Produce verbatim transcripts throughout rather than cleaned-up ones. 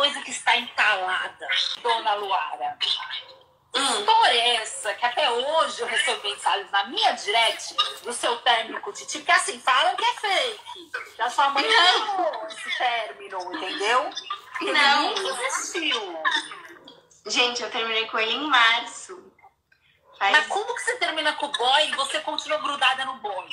coisa que está entalada, dona Luara. Hum. História é essa que até hoje eu recebi mensagem na minha direct do seu término de tipo, que assim, falam que é fake. Da sua mãe não esse término, entendeu? Ele não existiu. Gente, eu terminei com ele em março. Faz... Mas como que você termina com o boy e você continua grudada no boy?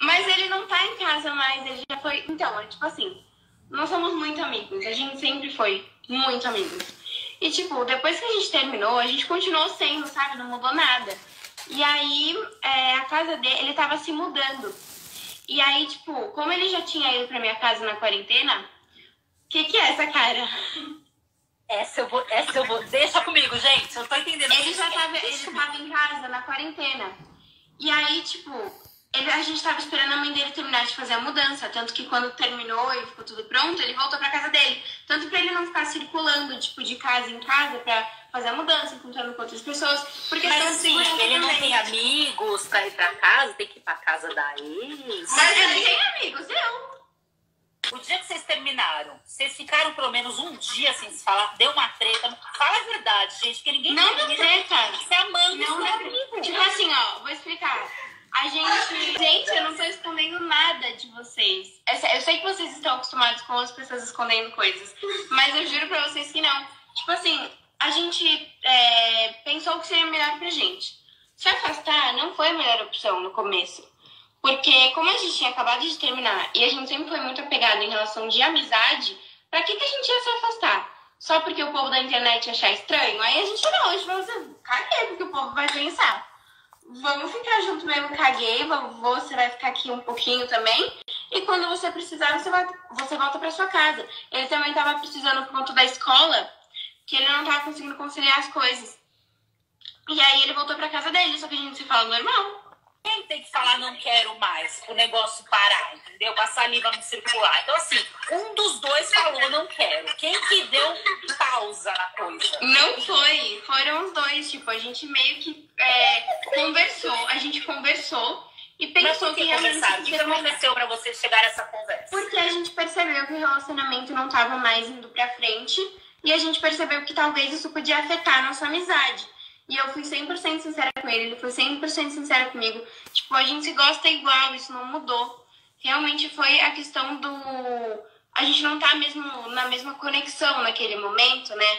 Mas ele não tá em casa mais, ele já foi... Então, é tipo assim, nós somos muito amigos, a gente sempre foi muito amigos. E, tipo, depois que a gente terminou, a gente continuou sendo, sabe? Não mudou nada. E aí, é, a casa dele, ele tava se mudando. E aí, tipo, como ele já tinha ido pra minha casa na quarentena, o que que é essa cara? Essa eu vou... Essa eu vou... Deixa comigo, gente. Eu tô entendendo. Ele já tava, ele tava em casa na quarentena. E aí, tipo, ele, a gente tava esperando a mãe dele terminar de fazer a mudança. Tanto que quando terminou e ficou tudo pronto, ele voltou pra casa dele. Tanto pra ele não ficar circulando, tipo, de casa em casa pra fazer a mudança, encontrando com outras pessoas. Porque mas assim, ele não tem amigos pra ir pra casa, tem que ir pra casa da ex. Mas ele tem amigos, eu. O dia que vocês terminaram, vocês ficaram pelo menos um dia sem se falar, deu uma treta. Fala a verdade, gente, porque ninguém... Não deu treta. Você é amante, não é amigo. Tipo assim, ó, vou explicar. A gente... Gente, eu não tô escondendo nada de vocês. Eu sei que vocês estão acostumados com as pessoas escondendo coisas, mas eu juro pra vocês que não. Tipo assim, a gente é, pensou que seria melhor pra gente. Se afastar não foi a melhor opção no começo. Porque como a gente tinha acabado de terminar e a gente sempre foi muito apegado em relação de amizade, pra que, que a gente ia se afastar? Só porque o povo da internet ia achar estranho? Aí a gente não, a gente falou assim, caguei porque o povo vai pensar. Vamos ficar junto mesmo, caguei, você vai ficar aqui um pouquinho também. E quando você precisar, você, vai, você volta pra sua casa. Ele também tava precisando por conta da escola, que ele não tava conseguindo conciliar as coisas. E aí ele voltou pra casa dele, só que a gente se fala normal. Quem tem que falar não quero mais, o negócio parar, entendeu? A saliva não circular. Então assim, um dos dois falou não quero. Quem que deu pausa na coisa? Não foi, foram os dois, tipo, a gente meio que... É, conversou, a gente conversou e pensou que realmente... O que aconteceu pra você chegar a essa conversa? Porque a gente percebeu que o relacionamento não tava mais indo pra frente e a gente percebeu que talvez isso podia afetar a nossa amizade. E eu fui cem por cento sincera com ele, ele foi cem por cento sincero comigo. Tipo, a gente se gosta igual, isso não mudou. Realmente foi a questão do... A gente não tá mesmo na mesma conexão naquele momento, né?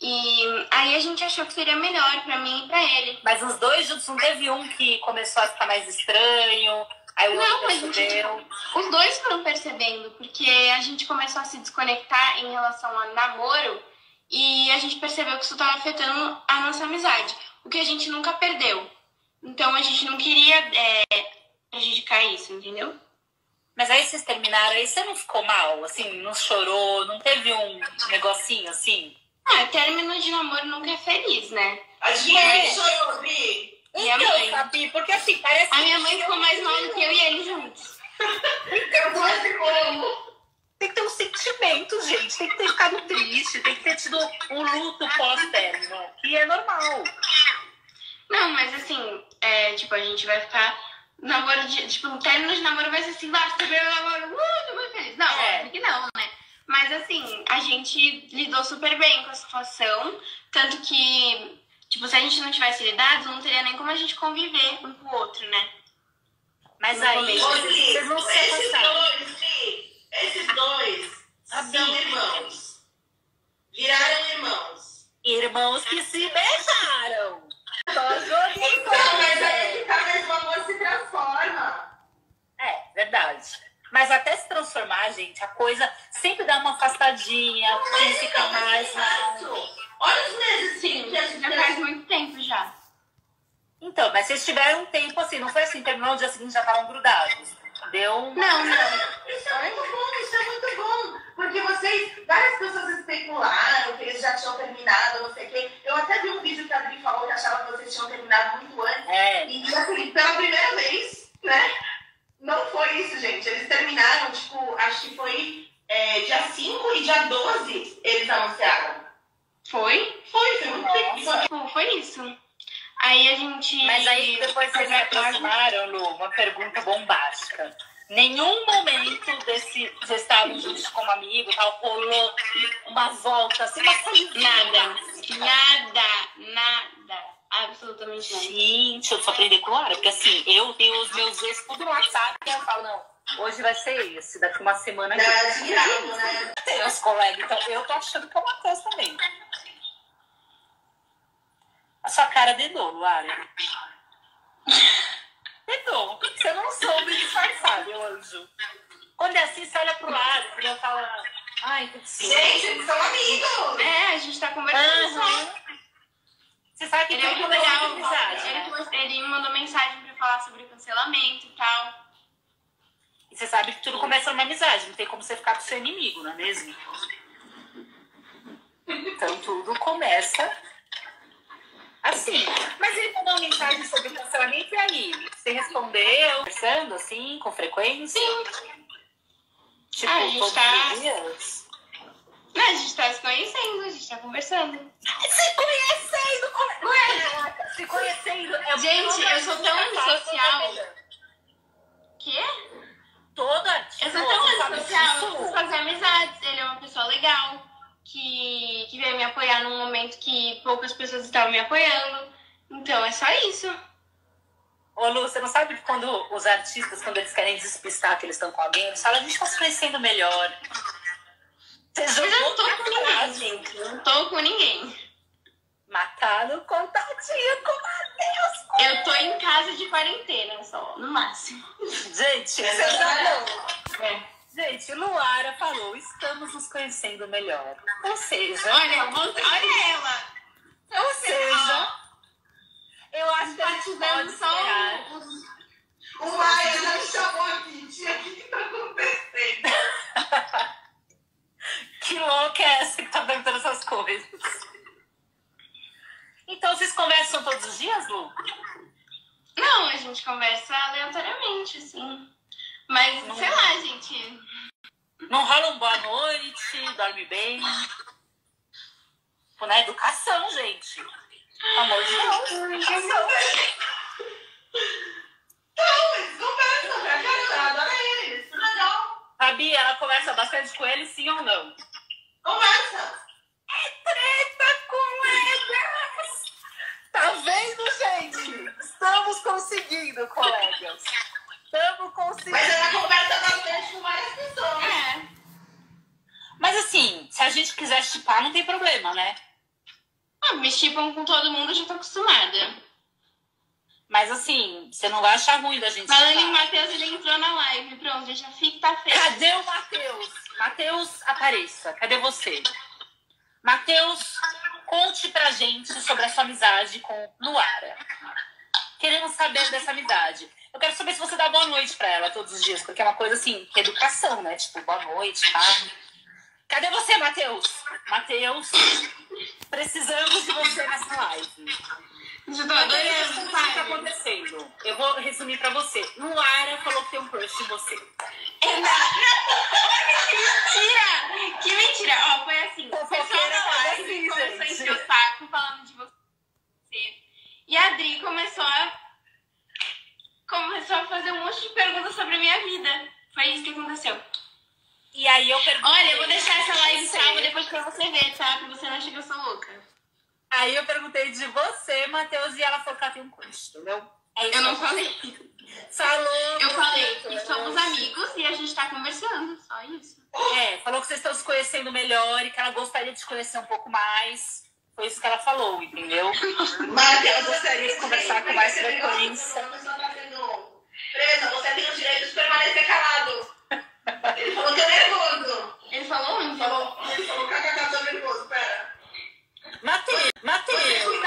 E aí a gente achou que seria melhor pra mim e pra ele. Mas os dois juntos, não teve um que começou a ficar mais estranho, aí o não, outro percebeu? Mas gente, os dois foram percebendo, porque a gente começou a se desconectar em relação a namoro e a gente percebeu que isso tava afetando a nossa amizade, o que a gente nunca perdeu. Então a gente não queria é, prejudicar isso, entendeu? Mas aí vocês terminaram, aí você não ficou mal, assim, não chorou, não teve um negocinho assim? Ah, término de namoro nunca é feliz, né? A gente é. Chorou, Bi. Minha então, mãe. Sabe, porque assim, parece que... A minha mãe ficou mais mal do que eu e ele juntos. Então, ficou... Tem que ter um sentimento, gente. Tem que ter ficado triste, tem que ter tido um luto pós-término. E é normal. Não, mas assim, é, tipo, a gente vai ficar... Namoro de... Tipo, um término de namoro vai ser assim, vai ser meu namoro, uh, tô muito feliz. Não, é que não, né? Mas assim, a gente lidou super bem com a situação, tanto que, tipo, se a gente não tivesse lidado, não teria nem como a gente conviver um com o outro, né? Mas não aí, vocês vão se afastar. Esses dois ah, são sim. irmãos. Viraram irmãos. Irmãos que se beijaram. Só joguei com então, mas aí que mesmo amor se transforma. É, verdade. Mas até se transformar, gente, a coisa sempre dá uma afastadinha, tem que ficar mais lá. Olha os meses, sim, já faz muito tempo já. Então, mas vocês tiveram um tempo assim, não foi assim, terminou no dia seguinte já estavam grudados. Deu um... Não, não. Isso é muito bom, isso é muito bom. Porque vocês, várias pessoas especularam que eles já tinham terminado, não sei o quê. Eu até vi um vídeo que a Dri falou que achava que vocês tinham terminado muito antes. É. E assim, pela primeira vez, né? Não foi isso, gente. Eles terminaram, tipo, acho que foi é, dia cinco e dia doze eles anunciaram. Foi? Foi, foi muito tempo. Foi isso. Aí a gente... Mas aí depois vocês se aproximaram, Lu, uma pergunta bombástica. Nenhum momento desse estarmos juntos como amigo, tal, rolou uma volta, assim, uma salidinha. Nada, nada, nada. Absolutamente nada. Gente, eu preciso aprender com a Luara, porque assim, eu tenho os meus ex tudo no WhatsApp e eu falo, não, hoje vai ser esse, daqui uma semana... Não, não, não. Tem os colegas, então eu tô achando que é o Matheus também. A sua cara dedou, Luara. Dedou, você não soube disfarçar, meu anjo. Quando é assim, você olha pro lado e eu falo, ai, que desculpa. Gente, eles são amigos. É, a gente tá conversando. Uhum. Você sabe que ele é muito legal. Ele me mandou mensagem pra falar sobre cancelamento e tal. E você sabe que tudo começa numa amizade, não tem como você ficar com seu inimigo, não é mesmo? Então tudo começa assim. Mas ele mandou uma mensagem sobre cancelamento e aí? Você respondeu? Conversando assim, com frequência? Sim. Tipo, ah, todos tá... os dias? Não, a gente tá se conhecendo, a gente tá conversando. Se conhecendo! Ué, se conhecendo! É gente, eu sou tão antissocial. Quê? Toda eu sou tão antissocial, eu preciso fazer amizades. Ele é uma pessoa legal, que, que veio me apoiar num momento que poucas pessoas estavam me apoiando. Então é só isso. Ô Lu, você não sabe que quando os artistas, quando eles querem despistar que eles estão com alguém, eles falam, a gente tá se conhecendo melhor. Mas eu não tô com ninguém, gente. Não tô com ninguém. Matado, contatinho com o Matheus. Eu tô em casa de quarentena só, no máximo. Gente, é você já é. Gente, Luara falou, estamos nos conhecendo melhor. Ou seja... Olha, eu vou... olha ela. Ou, Ou seja... seja... Eu acho que a gente pode esperar... O Maia já me chamou aqui. Tia, o que tá acontecendo? Que louca é essa que tá perguntando essas coisas? Então, vocês conversam todos os dias, Lu? Não, a gente conversa aleatoriamente, assim. Mas, não, sei lá, gente... Não rola um boa noite, dorme bem. Pô, na educação, gente. Pelo amor de Deus. Educação. Não, eles conversam, né, cara? Eu adoro eles, legal. A Bia, ela conversa bastante com eles, sim ou não? Conversa. É treta com eles. Tá vendo, gente? Estamos conseguindo, colegas. Estamos conseguindo. Mas ela conversa bastante com várias pessoas. É. Mas assim, se a gente quiser chipar, não tem problema, né? Ah, me chipam com todo mundo, eu já tô acostumada. Mas assim, você não vai achar ruim da gente. Falando em Matheus, ele entrou na live. Pronto, já fica feito. Cadê o Matheus? Matheus, apareça. Cadê você? Matheus, conte pra gente sobre a sua amizade com Luara. Queremos saber dessa amizade. Eu quero saber se você dá boa noite pra ela todos os dias, porque é uma coisa assim, que educação, né? Tipo, boa noite, tá? Cadê você, Matheus? Matheus, precisamos de você nessa live. Eu tô adorando o que tá acontecendo. Eu vou resumir pra você. Luara falou que tem um crush em você. É mentira! Que mentira! Ó, foi assim. O pessoal da live começou a encher o saco falando de você. E a Dri começou a... começou a fazer um monte de perguntas sobre a minha vida. Foi isso que aconteceu. E aí eu perguntei... Olha, eu vou deixar essa live salva depois pra você ver, tá? Pra você não achar que eu sou louca. Aí eu perguntei de você, Matheus, e ela falou que ela tem um crush, entendeu? É eu não falei. Falou. Eu falei que somos amigos e a gente tá conversando, só isso. É, falou que vocês estão se conhecendo melhor e que ela gostaria de te conhecer um pouco mais. Foi isso que ela falou, entendeu? Mas ela gostaria de conversar com mais frequência. Presa, você tem o direito de permanecer calado. Ele falou que é nervoso. Ele falou onde? Ele falou que eu tô nervoso, pera. Matheus, Matheus. Gente, vocês,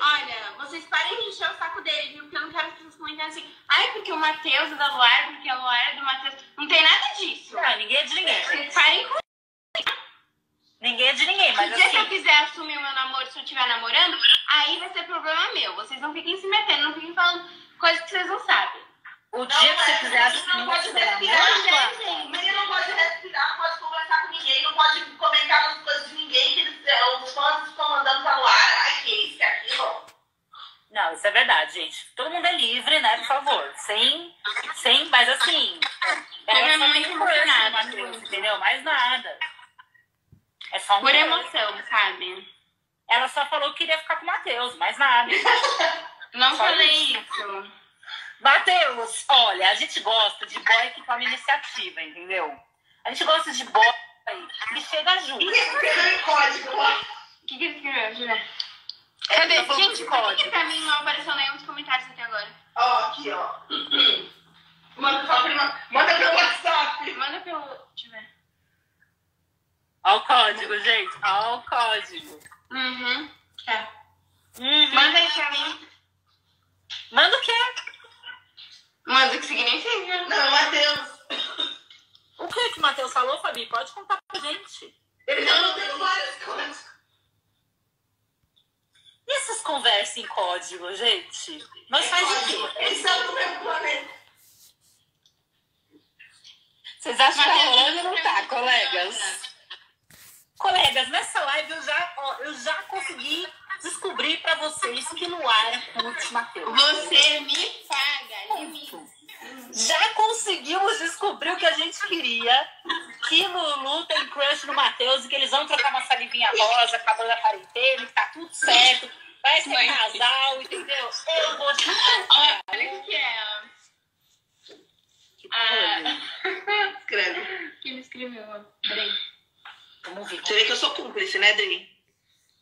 olha, vocês parem de encher o saco dele, viu? Porque eu não quero que vocês comentem assim, ai, porque o Matheus é da Luara, porque a Luara é do Matheus. Não tem nada disso. Não, ninguém é de ninguém. Vocês parem com Ninguém é de ninguém, mas assim... Se eu quiser assumir o meu namoro, se eu estiver namorando, aí vai ser problema meu. Vocês não fiquem se metendo, não fiquem falando coisas que vocês não sabem. O dia que você quiser assumir o meu namoro... O menino não pode respirar, não pode conversar com ninguém, não pode comentar as coisas de ninguém, que eles, os fãs estão mandando pra Luara. Ai, que isso, que aquilo. Não, isso é verdade, gente. Todo mundo é livre, né? Por favor. Sem, sem mas assim... É só tem conversa, Matheus, entendeu? Mais nada. É só um... Por emoção, sabe? Ela só falou que queria ficar com o Matheus, mais nada. Não só falei isso. isso. Matheus, olha, a gente gosta de boy que toma iniciativa, entendeu? A gente gosta de boy que chega junto. E esse código? O que que escreveu? Cadê? É, gente, por que pra mim não apareceu nenhum dos comentários até agora? Ó, oh, aqui, ó. Manda só prima. Manda pelo WhatsApp. Manda pelo... Deixa eu ver. Ó o código, gente. Ó o código. Uhum. É. Uhum. Manda aí pra mim. Manda o quê? Manda o que significa. Não, Matheus. O que que o Matheus falou, Fabi? Pode contar pra gente. Ele já mandou várias coisas. E essas conversas em código, gente? Nós faz o quê? Eles são do mesmo planeta. Vocês acham que tá rolando ou não tá, colegas? Colegas, nessa live eu já, ó, eu já consegui descobrir pra vocês que Luara curte Matheus. Você me paga, Livinho. Já conseguimos descobrir o que a gente queria. Que Lulu tem crush no Matheus e que eles vão trocar uma salivinha rosa, acabando a quarentena, que tá tudo certo. Vai ser casal, entendeu? Eu vou te contar. Olha o que é. Ah. Escreve. Quem me escreveu? Peraí. Vamos ouvir. Você vê que eu sou cúmplice, né, Dri?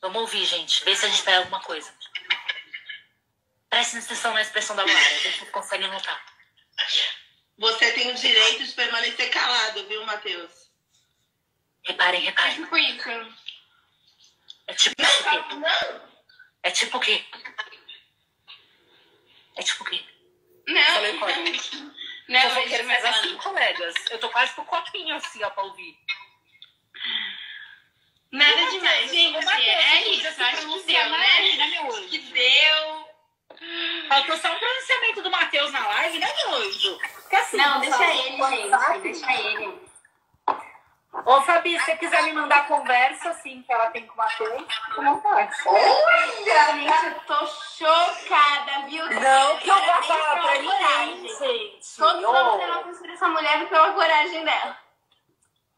Vamos ouvir, gente. Vê se a gente pega alguma coisa. Preste atenção na expressão da Luara. A gente consegue notar. Você tem o direito de permanecer calado, viu, Matheus? Reparem, reparem. É tipo isso. É tipo o quê? É tipo o quê? É tipo o quê? Não. Falei o código. Não, eu vou querer mais assim, colegas. Eu tô quase com o copinho assim, ó, pra ouvir. Nada demais, gente. É isso, acho que deu, né? Que deu. Faltou só um pronunciamento do Matheus na live, né, Luiz? Assim, não, deixa ele, gente. Deixa ele. Ô, Fabi, se você quiser me mandar a conversa, assim, que ela tem com o Matheus, com vontade. Olha, gente, eu tô chocada, viu? Não, que eu vou falar pra ninguém, gente. Todos vão ter uma construção dessa mulher pela coragem dela.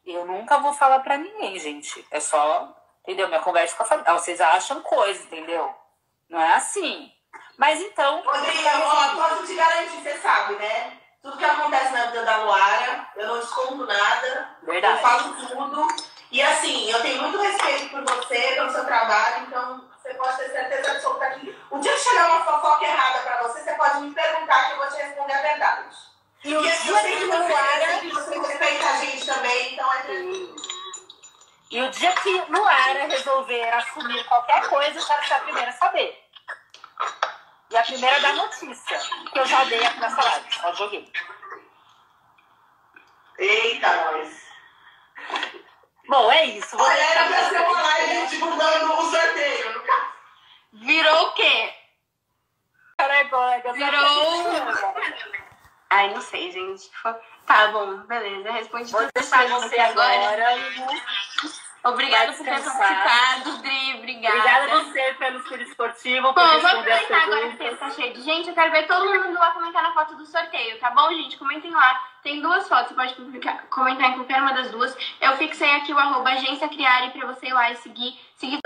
Eu nunca vou falar pra ninguém, gente. É só, entendeu? Minha conversa com a Fabi. Ah, vocês acham coisa, entendeu? Não é assim. Mas então... Rodrigo, ó, posso te garantir, você sabe, né? Tudo que acontece na vida da Luara, eu não escondo nada. Verdade. Eu falo tudo. E assim, eu tenho muito respeito por você, pelo seu trabalho, então você pode ter certeza absoluta que o dia que chegar uma fofoca errada pra você, você pode me perguntar que eu vou te responder a verdade. E eu sei que você respeita a gente também, então é tranquilo. E o dia que Luara resolver assumir qualquer coisa, eu quero ser a primeira a saber. E a primeira da notícia, que eu já dei aqui nessa live. Ó, joguei. Eita, nós. Bom, é isso. Olha, era pra ser uma live divulgando o sorteio, no caso. Virou o quê? Caralho, colega. Virou... Ai, não sei, gente. Tá bom, beleza. Respondi tudo. Vou deixar você agora. Obrigada por ter participado, Dri, obrigada. Obrigada a você pelo Furo Esportivo, por responder as perguntas. Bom, vamos aproveitar agora que o texto tá cheio de gente. Eu quero ver todo mundo lá comentar na foto do sorteio, tá bom, gente? Comentem lá. Tem duas fotos, você pode publicar, comentar em qualquer uma das duas. Eu fixei aqui o arroba agenciacriare pra você ir lá e seguir. Seguir